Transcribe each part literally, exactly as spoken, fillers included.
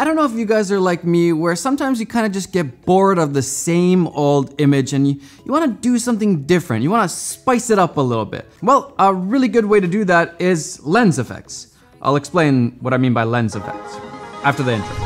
I don't know if you guys are like me, where sometimes you kind of just get bored of the same old image and you, you want to do something different. You want to spice it up a little bit. Well, a really good way to do that is lens effects. I'll explain what I mean by lens effects after the intro.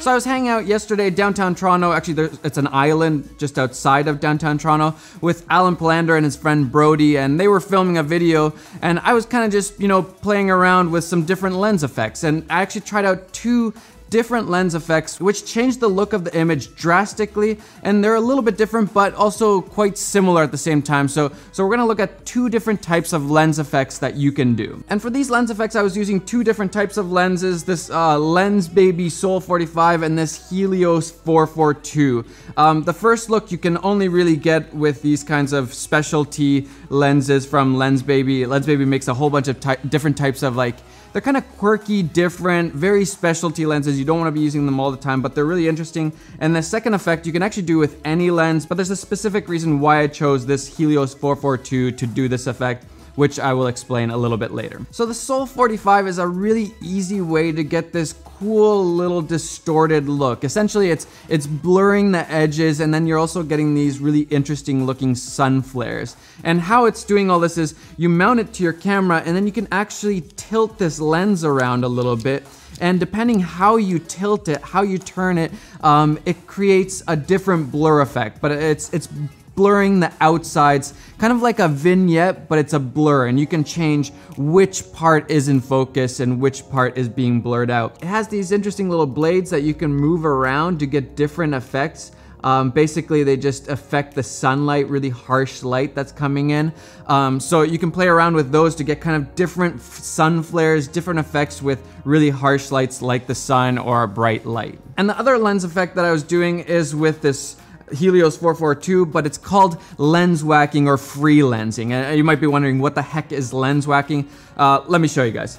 So I was hanging out yesterday downtown Toronto, actually there's, it's an island just outside of downtown Toronto, with Alan Palander and his friend Brody, and they were filming a video, and I was kind of just, you know, playing around with some different lens effects, and I actually tried out two different lens effects which changed the look of the image drastically, and they're a little bit different but also quite similar at the same time. So, so we're gonna look at two different types of lens effects that you can do. And for these lens effects I was using two different types of lenses, this uh, Lensbaby Sol forty-five and this Helios four four two. Um, the first look you can only really get with these kinds of specialty lenses from Lensbaby. Lensbaby makes a whole bunch of ty different types of, like, they're kind of quirky, different, very specialty lenses. You don't want to be using them all the time, but they're really interesting. And the second effect you can actually do with any lens, but there's a specific reason why I chose this Helios four four two to do this effect, which I will explain a little bit later. So the Sol forty-five is a really easy way to get this cool little distorted look. Essentially it's it's blurring the edges, and then you're also getting these really interesting looking sun flares. And how it's doing all this is you mount it to your camera and then you can actually tilt this lens around a little bit. And depending how you tilt it, how you turn it, um, it creates a different blur effect, but it's it's blurring the outsides, kind of like a vignette, but it's a blur, and you can change which part is in focus and which part is being blurred out. It has these interesting little blades that you can move around to get different effects. Um, basically, they just affect the sunlight, really harsh light that's coming in. Um, so you can play around with those to get kind of different sun flares, different effects with really harsh lights like the sun or a bright light. And the other lens effect that I was doing is with this Helios four four two, but it's called lens whacking or free lensing. And you might be wondering, what the heck is lens whacking? Uh, let me show you guys.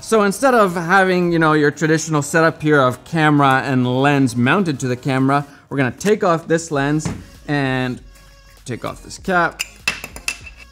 So instead of having, you know, your traditional setup here of camera and lens mounted to the camera, we're gonna take off this lens and take off this cap.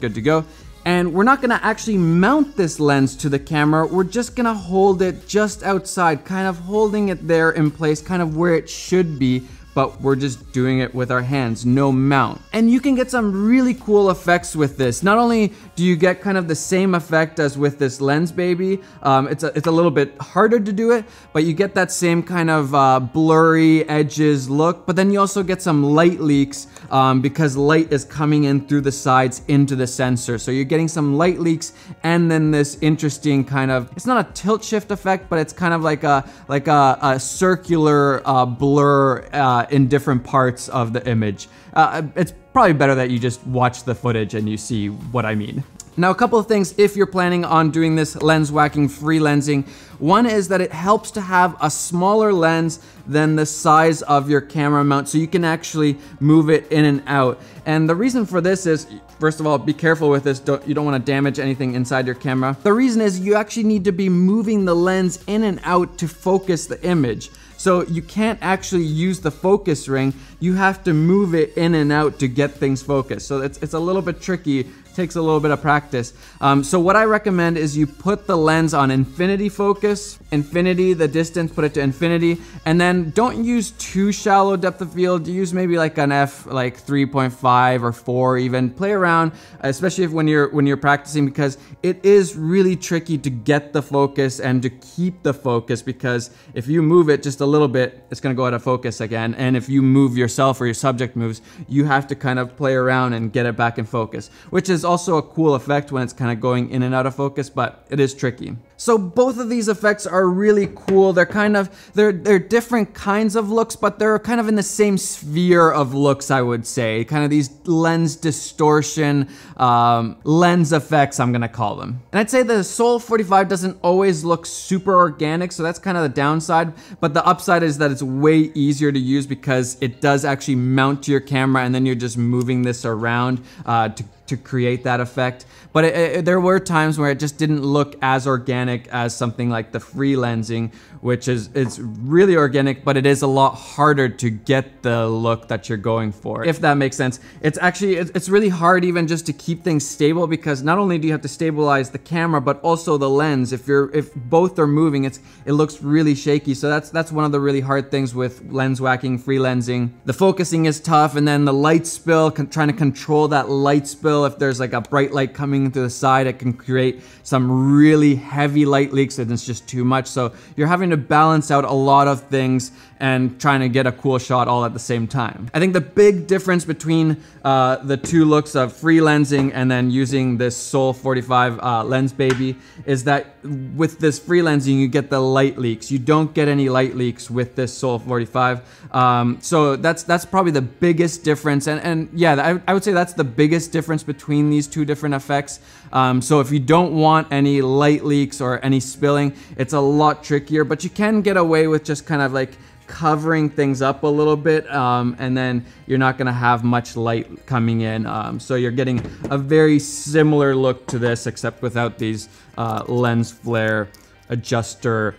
Good to go. And we're not gonna actually mount this lens to the camera, we're just gonna hold it just outside, kind of holding it there in place, kind of where it should be, but we're just doing it with our hands, no mount. And you can get some really cool effects with this. Not only do you get kind of the same effect as with this Lensbaby, um, it's, a, it's a little bit harder to do it, but you get that same kind of uh, blurry edges look, but then you also get some light leaks um, because light is coming in through the sides into the sensor. So you're getting some light leaks and then this interesting kind of, it's not a tilt shift effect, but it's kind of like a, like a, a circular uh, blur uh, in different parts of the image. Uh, it's probably better that you just watch the footage and you see what I mean. Now, a couple of things if you're planning on doing this lens whacking, free lensing. One is that it helps to have a smaller lens than the size of your camera mount, so you can actually move it in and out. And the reason for this is, first of all, be careful with this. Don't, you don't want to damage anything inside your camera. The reason is you actually need to be moving the lens in and out to focus the image. So you can't actually use the focus ring. You have to move it in and out to get things focused. So it's, it's a little bit tricky, takes a little bit of practice. Um, so what I recommend is you put the lens on infinity focus, infinity, the distance, put it to infinity, and then don't use too shallow depth of field. Use maybe like an F, like three point five or four even. Play around, especially if when you're, when you're practicing, because it is really tricky to get the focus and to keep the focus, because if you move it just a little little bit, it's gonna go out of focus again. And if you move yourself or your subject moves, you have to kind of play around and get it back in focus, which is also a cool effect when it's kind of going in and out of focus, but it is tricky. So both of these effects are really cool. They're kind of, they're, they're different kinds of looks, but they're kind of in the same sphere of looks, I would say. Kind of these lens distortion, um, lens effects, I'm gonna call them. And I'd say the Sol forty-five doesn't always look super organic, so that's kind of the downside, but the upside is that it's way easier to use because it does actually mount to your camera and then you're just moving this around uh, to to create that effect. But it, it, there were times where it just didn't look as organic as something like the free lensing, which is it's really organic, but it is a lot harder to get the look that you're going for, if that makes sense. It's actually, it's really hard even just to keep things stable because not only do you have to stabilize the camera, but also the lens. If you're, if both are moving, it's, it looks really shaky. So that's, that's one of the really hard things with lens whacking, free lensing. The focusing is tough, and then the light spill, trying to control that light spill. If there's like a bright light coming into the side, it can create some really heavy light leaks and it's just too much. So you're having to balance out a lot of things and trying to get a cool shot all at the same time. I think the big difference between uh, the two looks of free lensing and then using this Sol forty-five uh, Lensbaby is that with this free lensing, you get the light leaks. You don't get any light leaks with this Sol forty-five. Um, so that's that's probably the biggest difference. And, and yeah, I, I would say that's the biggest difference between these two different effects. Um, so if you don't want any light leaks or any spilling, it's a lot trickier, but you can get away with just kind of like covering things up a little bit, um, and then you're not gonna have much light coming in. Um, so you're getting a very similar look to this, except without these uh, lens flare adjuster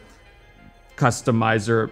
customizer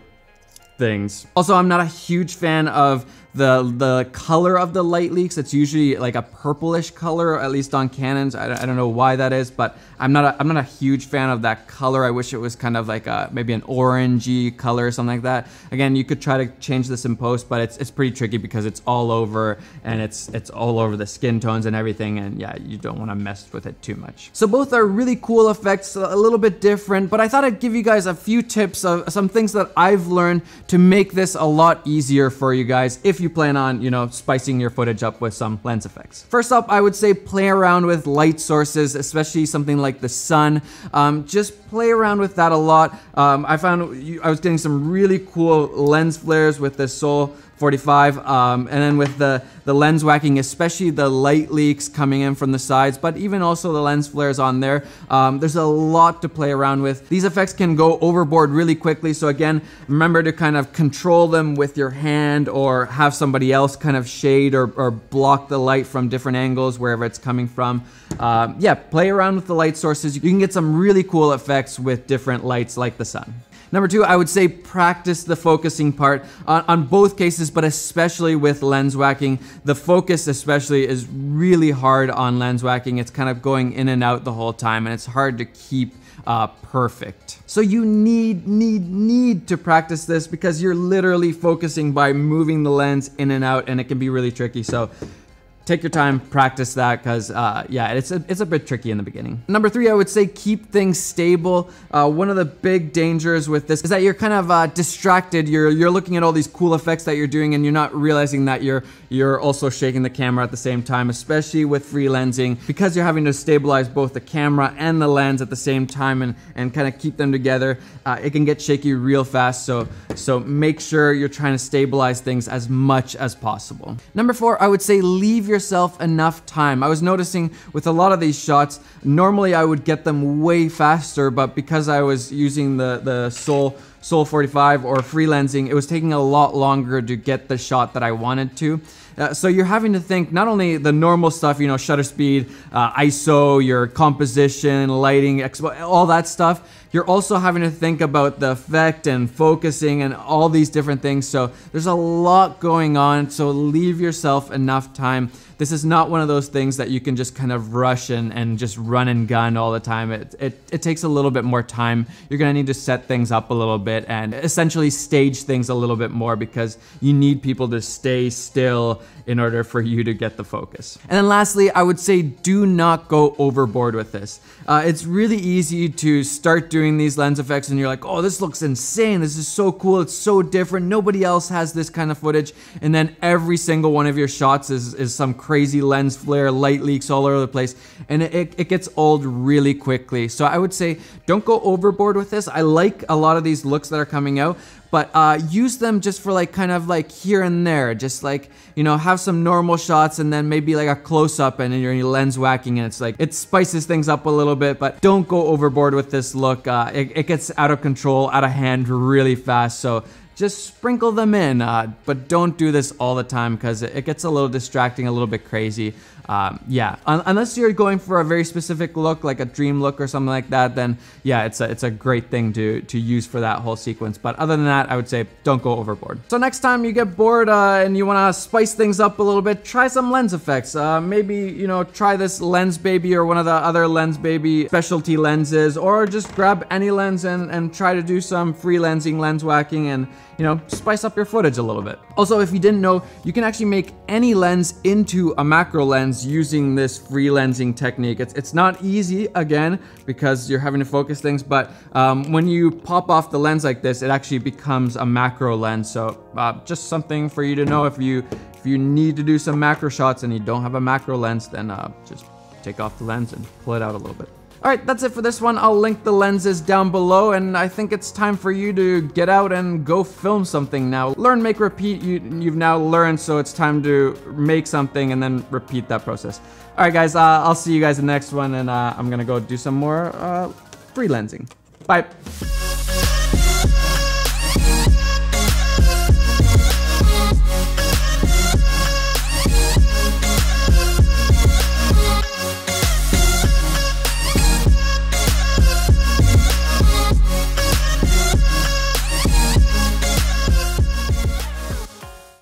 things. Also, I'm not a huge fan of the the color of the light leaks. It's usually like a purplish color, at least on Canons. I, I don't know why that is, but I'm not a, I'm not a huge fan of that color. I wish it was kind of like a maybe an orangey color or something like that. Again, you could try to change this in post, but it's it's pretty tricky because it's all over and it's it's all over the skin tones and everything, and yeah, you don't want to mess with it too much. So both are really cool effects, a little bit different, but I thought I'd give you guys a few tips of some things that I've learned to make this a lot easier for you guys if you plan on, you know, spicing your footage up with some lens effects. First up, I would say play around with light sources, especially something like the sun. Um, just play around with that a lot. Um, I found you, I was getting some really cool lens flares with this Sol forty-five, um, and then with the, the lens whacking, especially the light leaks coming in from the sides, but even also the lens flares on there. Um, there's a lot to play around with. These effects can go overboard really quickly, so again, remember to kind of control them with your hand or have somebody else kind of shade or, or block the light from different angles, wherever it's coming from. Um, yeah, play around with the light sources. You can get some really cool effects with different lights like the sun. Number two, I would say practice the focusing part on, on both cases, but especially with lens whacking. The focus especially is really hard on lens whacking. It's kind of going in and out the whole time, and it's hard to keep uh, perfect. So you need, need, need to practice this because you're literally focusing by moving the lens in and out, and it can be really tricky. So take your time, practice that, because uh, yeah, it's a, it's a bit tricky in the beginning. Number three, I would say keep things stable. Uh, one of the big dangers with this is that you're kind of uh, distracted. You're you're looking at all these cool effects that you're doing, and you're not realizing that you're you're also shaking the camera at the same time, especially with free lensing, because you're having to stabilize both the camera and the lens at the same time and and kind of keep them together. Uh, it can get shaky real fast, so so make sure you're trying to stabilize things as much as possible. Number four, I would say leave your yourself enough time. I was noticing with a lot of these shots, normally I would get them way faster, but because I was using the, the Sol Sol forty-five or free lensing, it was taking a lot longer to get the shot that I wanted to. Uh, so you're having to think not only the normal stuff, you know, shutter speed, uh, I S O, your composition, lighting, expo, all that stuff. You're also having to think about the effect and focusing and all these different things. So there's a lot going on. So leave yourself enough time. This is not one of those things that you can just kind of rush and, and just run and gun all the time. It, it, it takes a little bit more time. You're gonna need to set things up a little bit and essentially stage things a little bit more because you need people to stay still in order for you to get the focus. And then lastly, I would say do not go overboard with this. Uh, it's really easy to start doing these lens effects and you're like, oh, this looks insane. This is so cool. It's so different. Nobody else has this kind of footage. And then every single one of your shots is, is some crazy lens flare, light leaks all over the place. And it, it gets old really quickly. So I would say don't go overboard with this. I like a lot of these looks that are coming out, but uh, use them just for like kind of like here and there. Just like, you know, have some normal shots and then maybe like a close up and you're lens whacking and it's like, it spices things up a little bit, but don't go overboard with this look. Uh, it, it gets out of control, out of hand really fast. So just sprinkle them in, uh, but don't do this all the time because it, it gets a little distracting, a little bit crazy. Um, yeah, Un unless you're going for a very specific look, like a dream look or something like that, then yeah, it's a, it's a great thing to, to use for that whole sequence. But other than that, I would say don't go overboard. So next time you get bored uh, and you wanna spice things up a little bit, try some lens effects. Uh, maybe, you know, try this Lensbaby or one of the other Lensbaby specialty lenses, or just grab any lens and, and try to do some free lensing, lens whacking, and you know, spice up your footage a little bit. Also, if you didn't know, you can actually make any lens into a macro lens using this free lensing technique. It's, it's not easy, again, because you're having to focus things, but um, when you pop off the lens like this, it actually becomes a macro lens. So uh, just something for you to know. If you, if you need to do some macro shots and you don't have a macro lens, then uh, just take off the lens and pull it out a little bit. All right, that's it for this one. I'll link the lenses down below, and I think it's time for you to get out and go film something now. Learn, make, repeat. You, you've now learned, so it's time to make something and then repeat that process. All right, guys, uh, I'll see you guys in the next one, and uh, I'm gonna go do some more uh, free lensing. Bye.